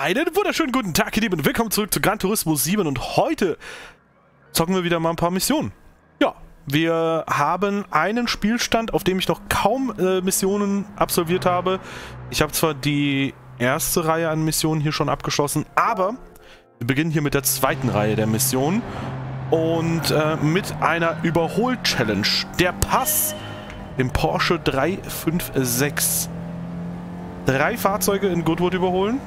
Einen wunderschönen guten Tag, ihr Lieben, und willkommen zurück zu Gran Turismo 7, und heute zocken wir wieder mal ein paar Missionen. Ja, wir haben einen Spielstand, auf dem ich noch kaum Missionen absolviert habe. Ich habe zwar die erste Reihe an Missionen hier schon abgeschlossen, aber wir beginnen hier mit der zweiten Reihe der Missionen und mit einer Überhol-Challenge. Der Pass im Porsche 356. 3 Fahrzeuge in Goodwood überholen.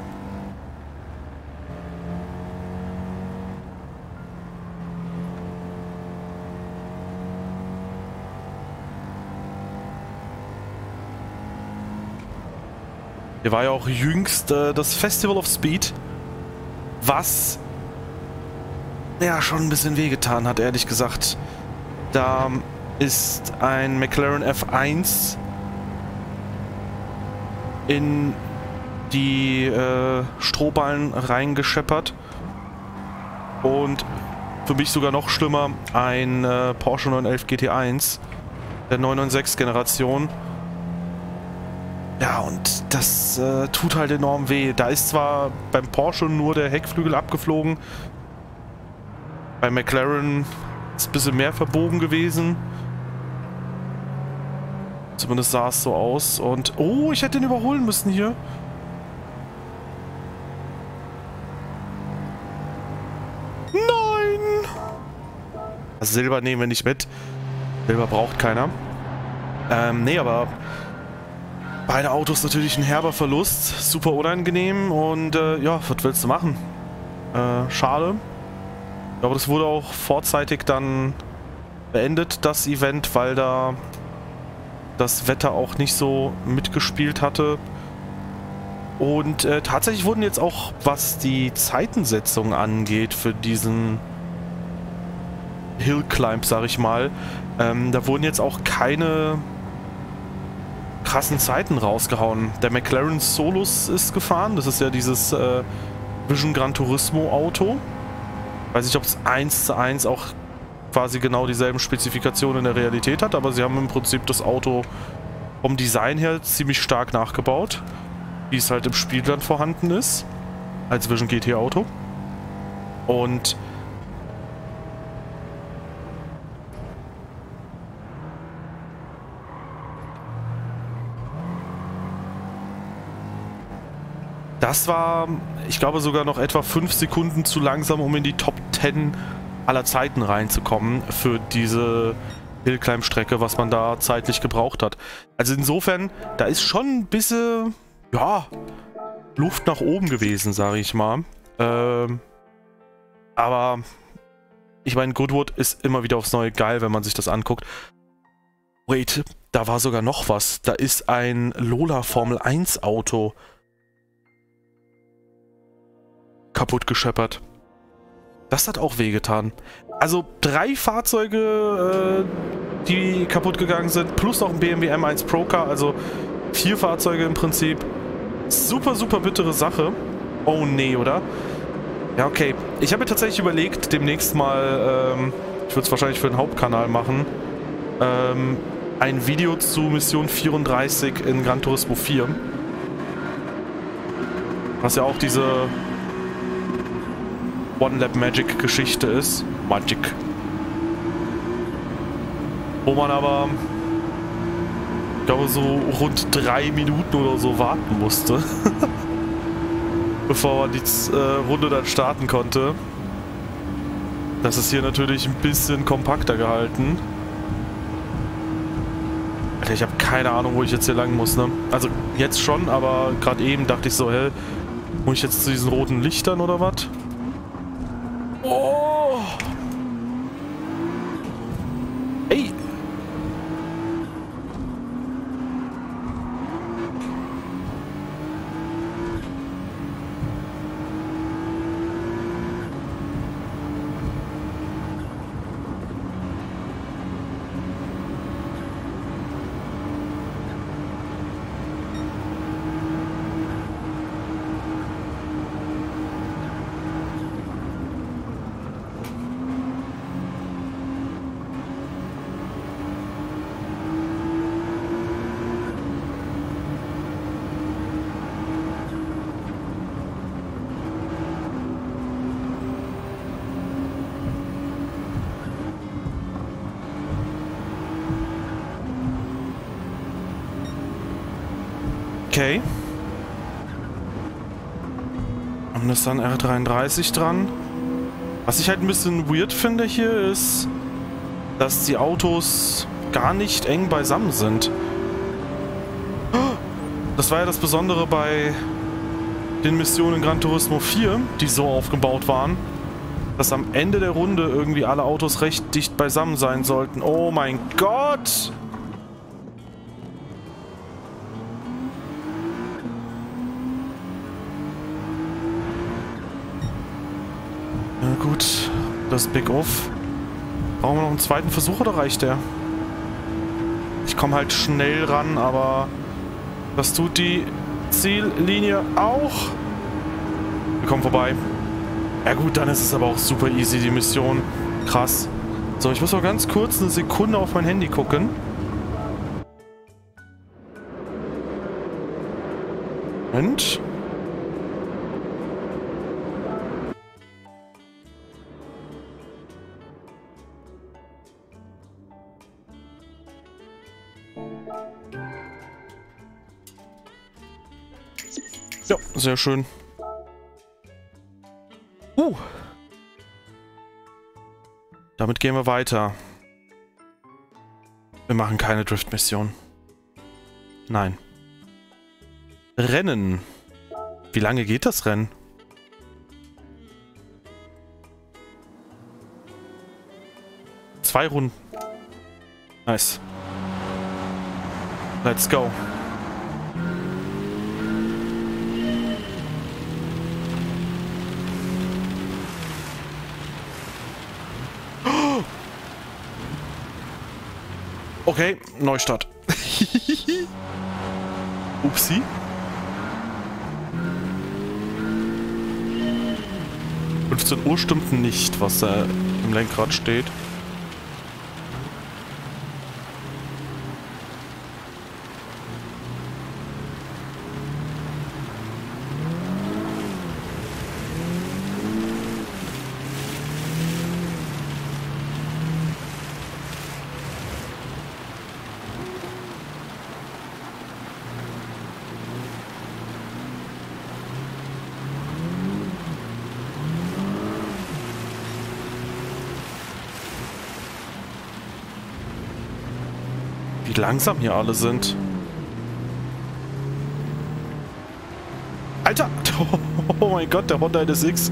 Hier war ja auch jüngst das Festival of Speed, was ja schon ein bisschen wehgetan hat, ehrlich gesagt. Da ist ein McLaren F1 in die Strohballen reingescheppert und für mich sogar noch schlimmer, ein Porsche 911 GT1 der 996 Generation. Ja, und das tut halt enorm weh. Da ist zwar beim Porsche nur der Heckflügel abgeflogen, beim McLaren ist ein bisschen mehr verbogen gewesen. Zumindest sah es so aus. Und oh, ich hätte den überholen müssen hier. Nein! Das Silber nehmen wir nicht mit. Silber braucht keiner. Nee, aber beide Autos natürlich ein herber Verlust, super unangenehm, und ja, was willst du machen? Schade. Aber das wurde auch vorzeitig dann beendet, das Event, weil da das Wetter auch nicht so mitgespielt hatte. Und tatsächlich wurden jetzt auch, was die Zeitensetzung angeht für diesen Hillclimb, sag ich mal, da wurden jetzt auch keine krassen Zeiten rausgehauen. Der McLaren Solus ist gefahren. Das ist ja dieses Vision Gran Turismo Auto. Weiß nicht, ob es 1:1 auch quasi genau dieselben Spezifikationen in der Realität hat, aber sie haben im Prinzip das Auto vom Design her ziemlich stark nachgebaut, wie es halt im Spiel dann vorhanden ist, als Vision GT Auto. Und das war, ich glaube, sogar noch etwa 5 Sekunden zu langsam, um in die Top 10 aller Zeiten reinzukommen für diese Hillclimb-Strecke, was man da zeitlich gebraucht hat. Also insofern, da ist schon ein bisschen, ja, Luft nach oben gewesen, sage ich mal. Aber ich meine, Goodwood ist immer wieder aufs Neue geil, wenn man sich das anguckt. Wait, da war sogar noch was. Da ist ein Lola Formel 1 Auto kaputt gescheppert. Das hat auch wehgetan. Also 3 Fahrzeuge, die kaputt gegangen sind, plus noch ein BMW M1 Procar, also 4 Fahrzeuge im Prinzip. Super, super bittere Sache. Oh nee, oder? Ja, okay. Ich habe mir tatsächlich überlegt, demnächst mal, ich würde es wahrscheinlich für den Hauptkanal machen, ein Video zu Mission 34 in Gran Turismo 4. Was ja auch diese One-Lap-Magic-Geschichte ist. Magic. Wo man aber, ich glaube, so rund 3 Minuten oder so warten musste. Bevor man die Runde dann starten konnte. Das ist hier natürlich ein bisschen kompakter gehalten. Alter, ich habe keine Ahnung, wo ich jetzt hier lang muss, ne? Also jetzt schon, aber gerade eben dachte ich so, hey, muss ich jetzt zu diesen roten Lichtern oder was? Oh! Ey! Okay. Und das ist dann R33 dran. Was ich halt ein bisschen weird finde hier ist, dass die Autos gar nicht eng beisammen sind. Das war ja das Besondere bei den Missionen in Gran Turismo 4, die so aufgebaut waren, dass am Ende der Runde irgendwie alle Autos recht dicht beisammen sein sollten. Oh mein Gott! Na gut, das Big Off. Brauchen wir noch einen zweiten Versuch oder reicht der? Ich komme halt schnell ran, aber das tut die Ziellinie auch. Wir kommen vorbei. Ja gut, dann ist es aber auch super easy, die Mission. Krass. So, ich muss noch ganz kurz eine Sekunde auf mein Handy gucken. Und? Ja, sehr schön. Damit gehen wir weiter. Wir machen keine Drift-Mission. Nein. Rennen. Wie lange geht das Rennen? Zwei Runden. Nice. Let's go. Okay, Neustart. Upsi. Um 15 Uhr stimmt nicht, was da im Lenkrad steht. Wie langsam hier alle sind. Alter! Oh mein Gott, der Honda NSX.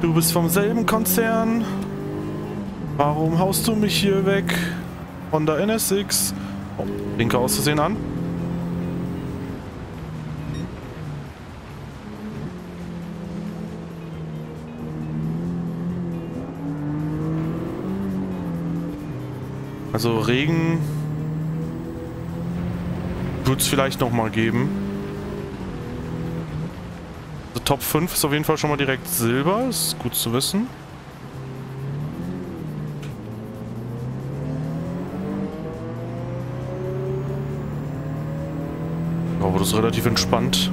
Du bist vom selben Konzern. Warum haust du mich hier weg? Honda NSX. Oh, Blinker aus Versehen an. Also Regen wird es vielleicht nochmal geben. Also Top 5 ist auf jeden Fall schon mal direkt Silber, ist gut zu wissen. Aber das ist relativ entspannt.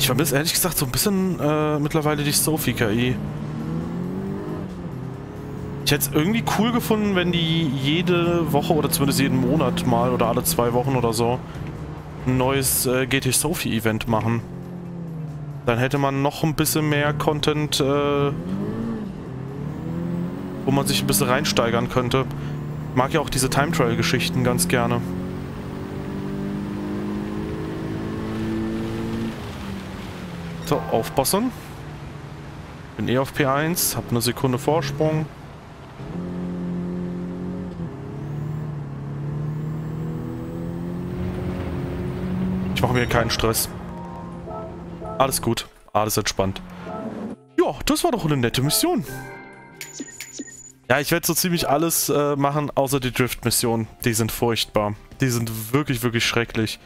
Ich vermisse ehrlich gesagt so ein bisschen mittlerweile die Sophie-KI. Ich hätte es irgendwie cool gefunden, wenn die jede Woche oder zumindest jeden Monat mal oder alle 2 Wochen oder so ein neues GT Sophie-Event machen. Dann hätte man noch ein bisschen mehr Content, wo man sich ein bisschen reinsteigern könnte. Ich mag ja auch diese Time-Trial-Geschichten ganz gerne. So, aufpassen. Bin eh auf P1, hab eine Sekunde Vorsprung. Ich mache mir keinen Stress. Alles gut, alles entspannt. Ja, das war doch eine nette Mission. Ja, ich werde so ziemlich alles machen, außer die Drift-Missionen. Die sind furchtbar. Die sind wirklich, wirklich schrecklich.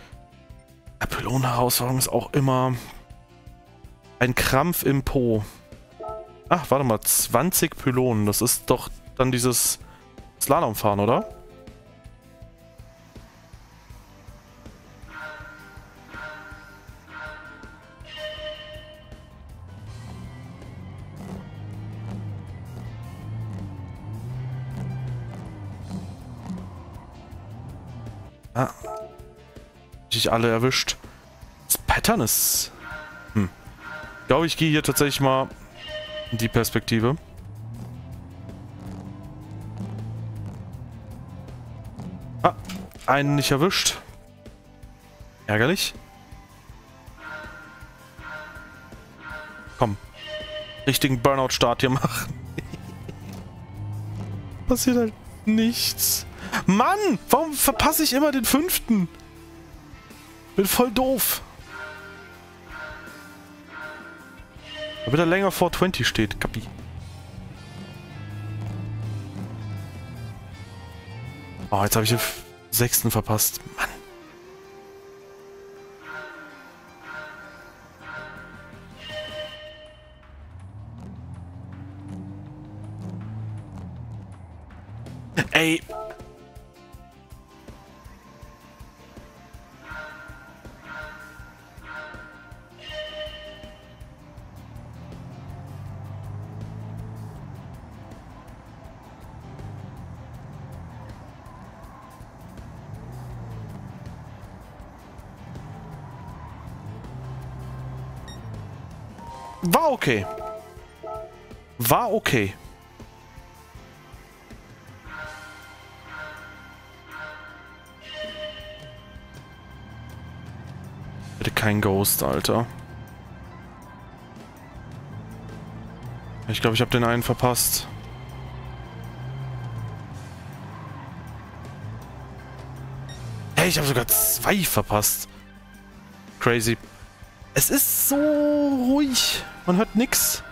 Ja, Pylon-Herausforderung ist auch immer... Ein Krampf im Po. Ach, warte mal, 20 Pylonen. Das ist doch dann dieses Slalomfahren, oder? Ah. Ich alle erwischt. Das Pattern ist... Hm. Ich glaube, ich gehe hier tatsächlich mal in die Perspektive. Ah, einen nicht erwischt. Ärgerlich. Komm. Richtigen Burnout-Start hier machen. Passiert halt nichts. Mann, warum verpasse ich immer den fünften? Bin voll doof. Damit er länger vor 20 steht, Kapi. Oh, jetzt habe ich den sechsten verpasst. Mann. Ey. War okay. War okay. Bitte kein Ghost, Alter. Ich glaube, ich habe den einen verpasst. Hey, ich habe sogar zwei verpasst. Crazy. Es ist so ruhig. Man hört nix.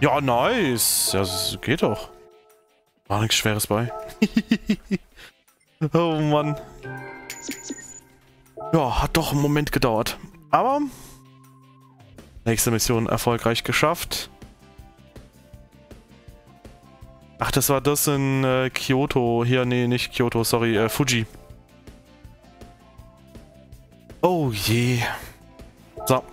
Ja, nice. Ja, das geht doch. War nichts Schweres bei. Oh Mann. Ja, hat doch einen Moment gedauert. Aber... Nächste Mission erfolgreich geschafft. Ach, das war das in Kyoto. Hier, nee, nicht Kyoto, sorry, Fuji. Oh je. So.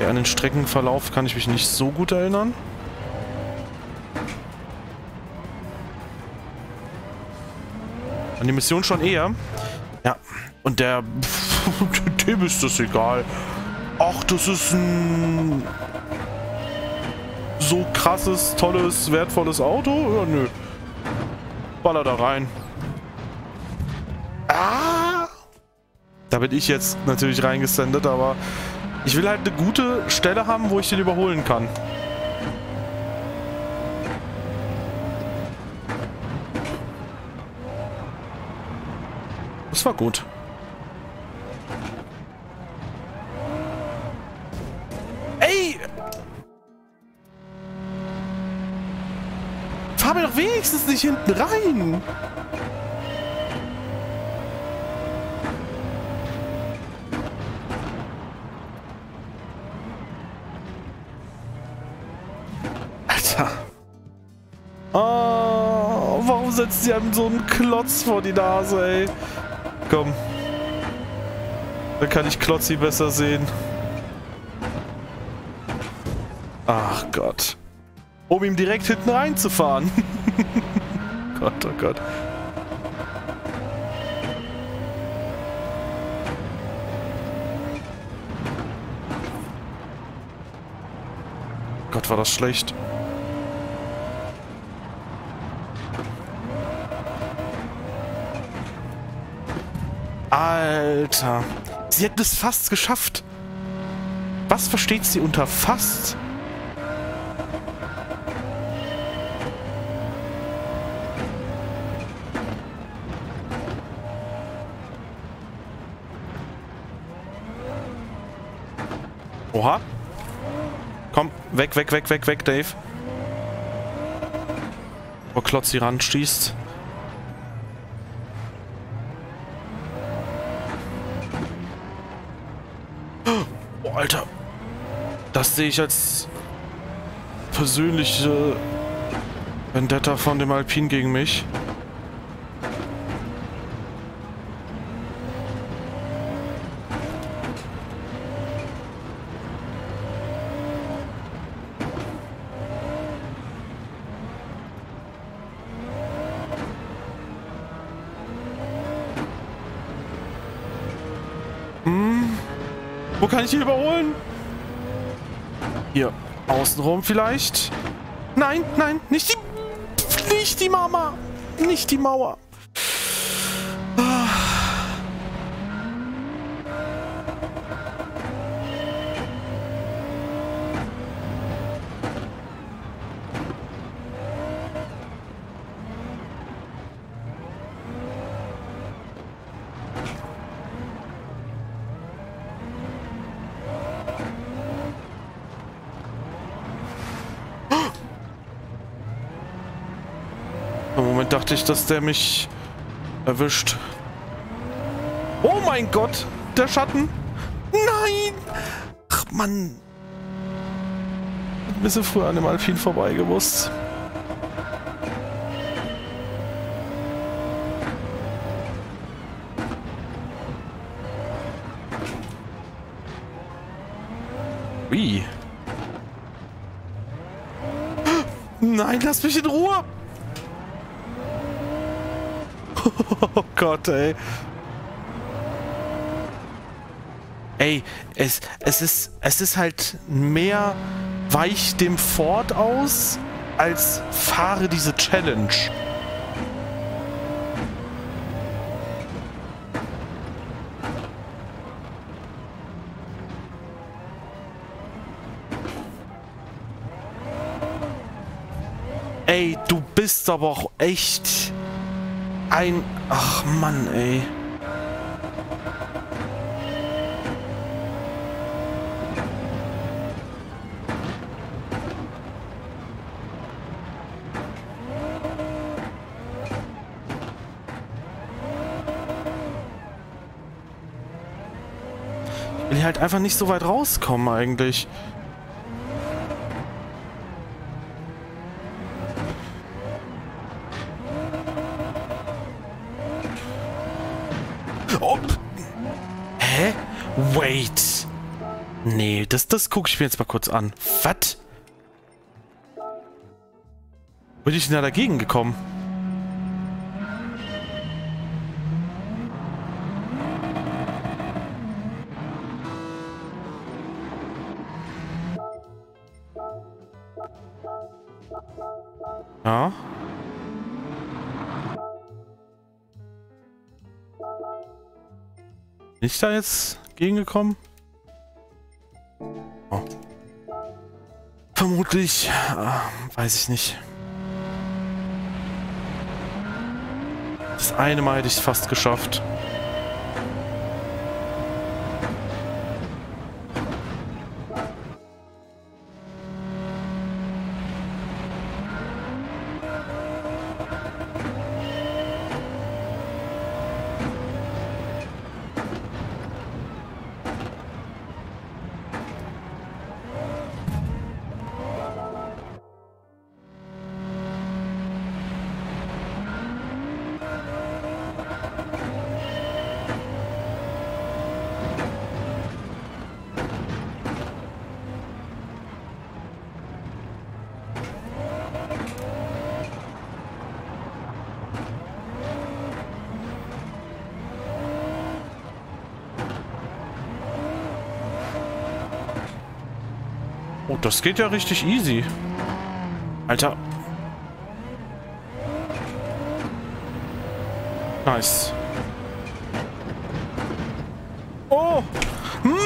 Ja, an den Streckenverlauf kann ich mich nicht so gut erinnern. Die Mission schon eher. Ja, und der... Dem ist das egal. Ach, das ist ein... so krasses, tolles, wertvolles Auto? Ja, nö. Baller da rein. Ah! Da bin ich jetzt natürlich reingesendet, aber... Ich will halt eine gute Stelle haben, wo ich den überholen kann. Das war gut. Ey! Fahr mir doch wenigstens nicht hinten rein! Alter! Oh, warum setzt sie einem so einen Klotz vor die Nase, ey? Komm. Dann kann ich Klotzi besser sehen. Ach Gott. Um ihm direkt hinten reinzufahren. Gott, oh Gott. Gott, war das schlecht. Alter. Sie hätten es fast geschafft. Was versteht sie unter fast? Oha. Komm, weg, weg, weg, weg, weg, Dave. Wo Klotzi ran schießt. Alter, das sehe ich als persönliche Vendetta von dem Alpine gegen mich. Wo kann ich hier überholen? Hier. Außenrum vielleicht? Nein, nein, nicht die Mama! Nicht die Mauer! Dachte ich, dass der mich erwischt. Oh mein Gott, der Schatten. Nein! Ach Mann. Ein bisschen früher an dem Alpine vorbeigemusst. Wie? Nein, lass mich in Ruhe! Oh Gott, ey. Ey, es ist halt mehr weich dem Ford aus, als fahre diese Challenge. Ey, du bist aber auch echt... Ein... Ach Mann, ey. Ich will hier halt einfach nicht so weit rauskommen eigentlich. Wait. Nee, das gucke ich mir jetzt mal kurz an. Was? Bin ich denn da dagegen gekommen? Ja. Bin ich da jetzt... gegengekommen? Oh. Vermutlich, weiß ich nicht. Das eine Mal hätte ich es fast geschafft. Oh, das geht ja richtig easy. Alter. Nice. Oh! Mmh.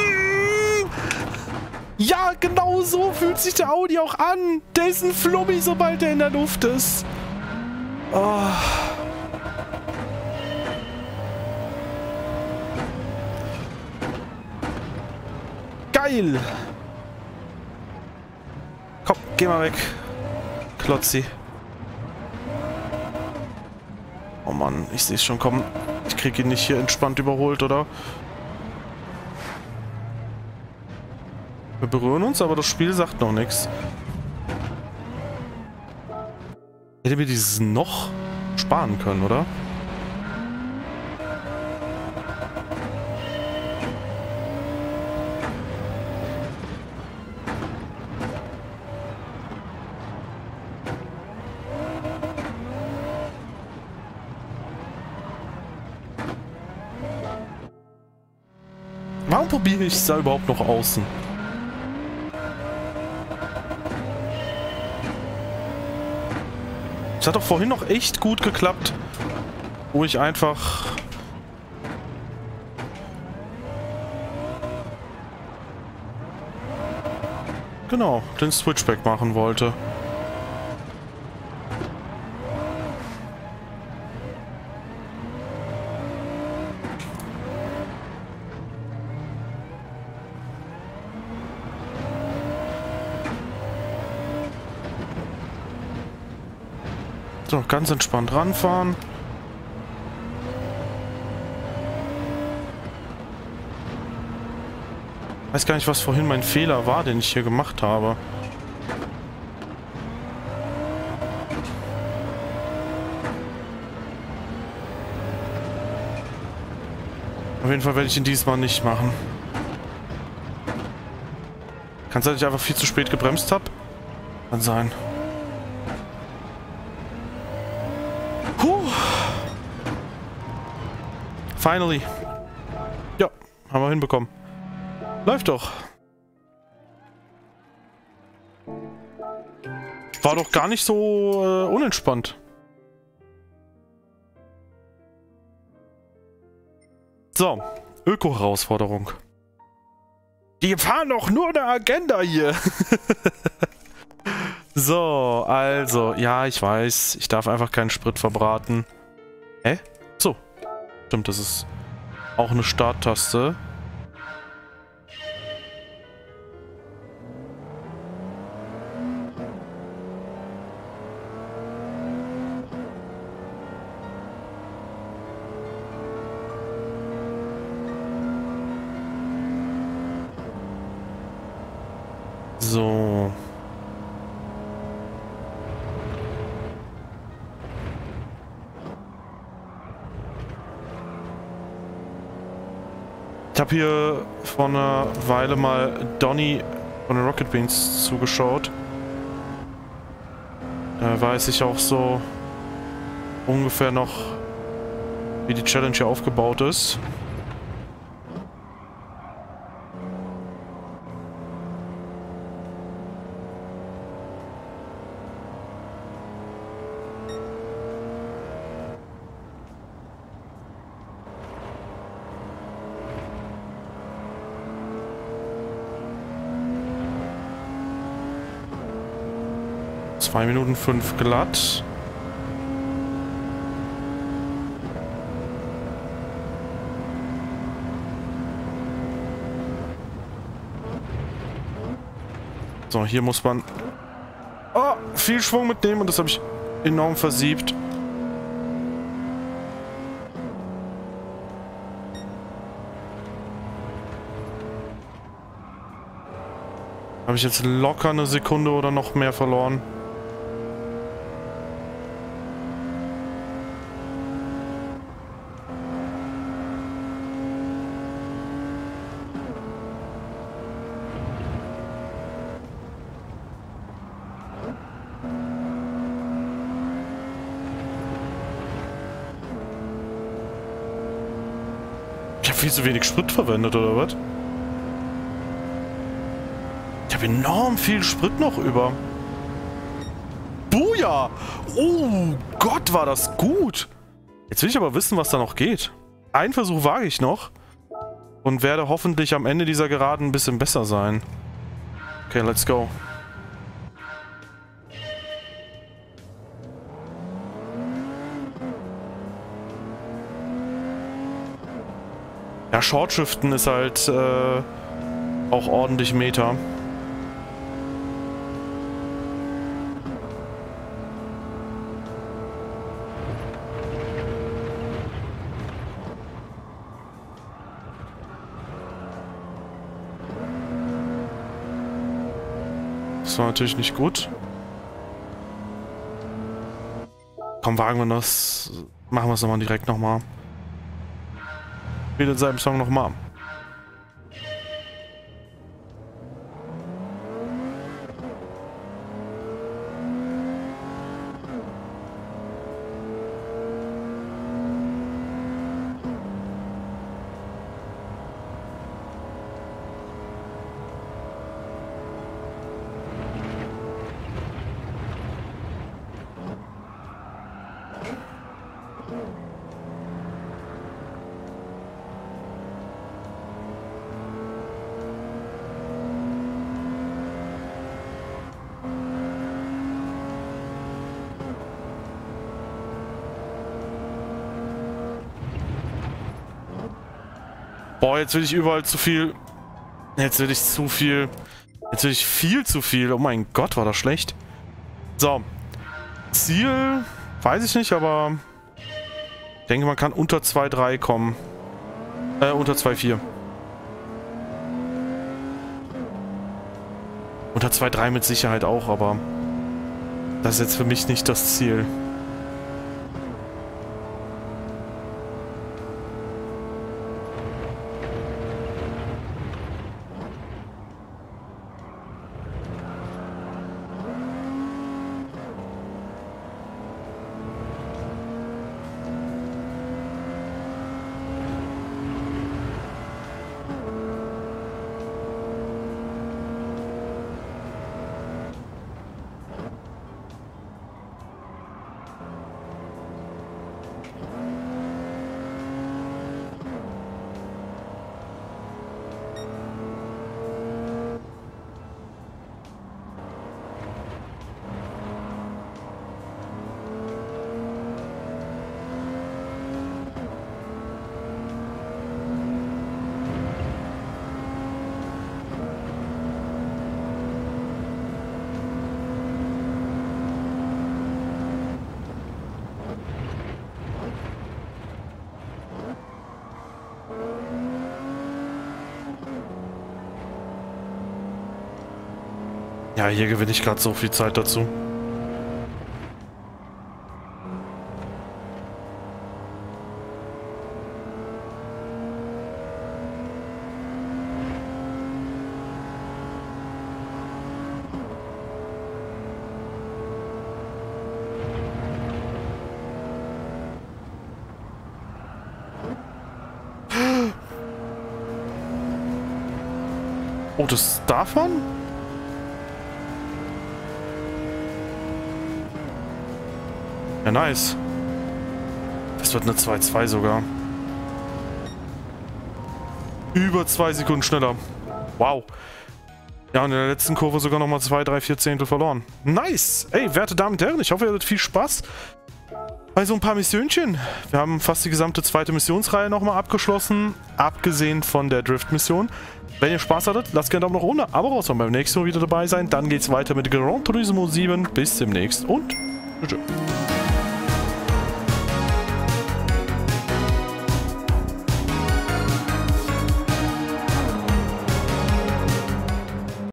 Ja, genau so fühlt sich der Audi auch an. Der ist ein Flummi, sobald er in der Luft ist. Oh. Geil! Geh mal weg, Klotzi. Oh Mann, ich sehe es schon kommen. Ich kriege ihn nicht hier entspannt überholt, oder? Wir berühren uns, aber das Spiel sagt noch nichts. Hätte mir dieses noch sparen können, oder? Warum probiere ich es da überhaupt noch außen? Das hat doch vorhin noch echt gut geklappt, wo ich einfach... Genau, den Switchback machen wollte. So, ganz entspannt ranfahren. Weiß gar nicht, was vorhin mein Fehler war, den ich hier gemacht habe. Auf jeden Fall werde ich ihn diesmal nicht machen. Kann sein, dass ich einfach viel zu spät gebremst habe. Kann sein. Finally. Ja, haben wir hinbekommen. Läuft doch. War doch gar nicht so unentspannt. So, Öko-Herausforderung. Die fahren doch nur eine Agenda hier. So, also, ja, ich weiß, ich darf einfach keinen Sprit verbraten. Hä? So. Stimmt, das ist auch eine Starttaste. So. Ich habe hier vor einer Weile mal Donny von den Rocket Beans zugeschaut. Da weiß ich auch so ungefähr noch, wie die Challenge hier aufgebaut ist. Minuten 5 glatt. So, hier muss man viel Schwung mitnehmen und das habe ich enorm versiebt. Habe ich jetzt locker eine Sekunde oder noch mehr verloren. Viel zu wenig Sprit verwendet, oder was? Ich habe enorm viel Sprit noch über. Buja! Oh Gott, war das gut! Jetzt will ich aber wissen, was da noch geht. Einen Versuch wage ich noch. Und werde hoffentlich am Ende dieser Geraden ein bisschen besser sein. Okay, let's go. Ja, Shortschiften ist halt auch ordentlich Meter. Das war natürlich nicht gut. Komm, wagen wir das. Machen wir es nochmal direkt nochmal. Spielt in seinem Song nochmal. Boah, jetzt will ich überall zu viel. Jetzt will ich zu viel. Jetzt will ich viel zu viel. Oh mein Gott, war das schlecht. So. Ziel weiß ich nicht, aber ich denke, man kann unter 2,3 kommen. Unter 2,4. Unter 2,3 mit Sicherheit auch, aber das ist jetzt für mich nicht das Ziel. Ja, hier gewinne ich gerade so viel Zeit dazu. Oh, das darf man? Ja, nice. Das wird eine 2,2 sogar. Über 2 Sekunden schneller. Wow. Ja, und in der letzten Kurve sogar nochmal 2, 3, 4 Zehntel verloren. Nice. Ey, werte Damen und Herren, ich hoffe, ihr hattet viel Spaß bei so ein paar Missionchen. Wir haben fast die gesamte zweite Missionsreihe nochmal abgeschlossen, abgesehen von der Drift-Mission. Wenn ihr Spaß hattet, lasst gerne Daumen nach oben, aber raus und beim nächsten Mal wieder dabei sein. Dann geht's weiter mit Gran Turismo 7. Bis demnächst und tschüss.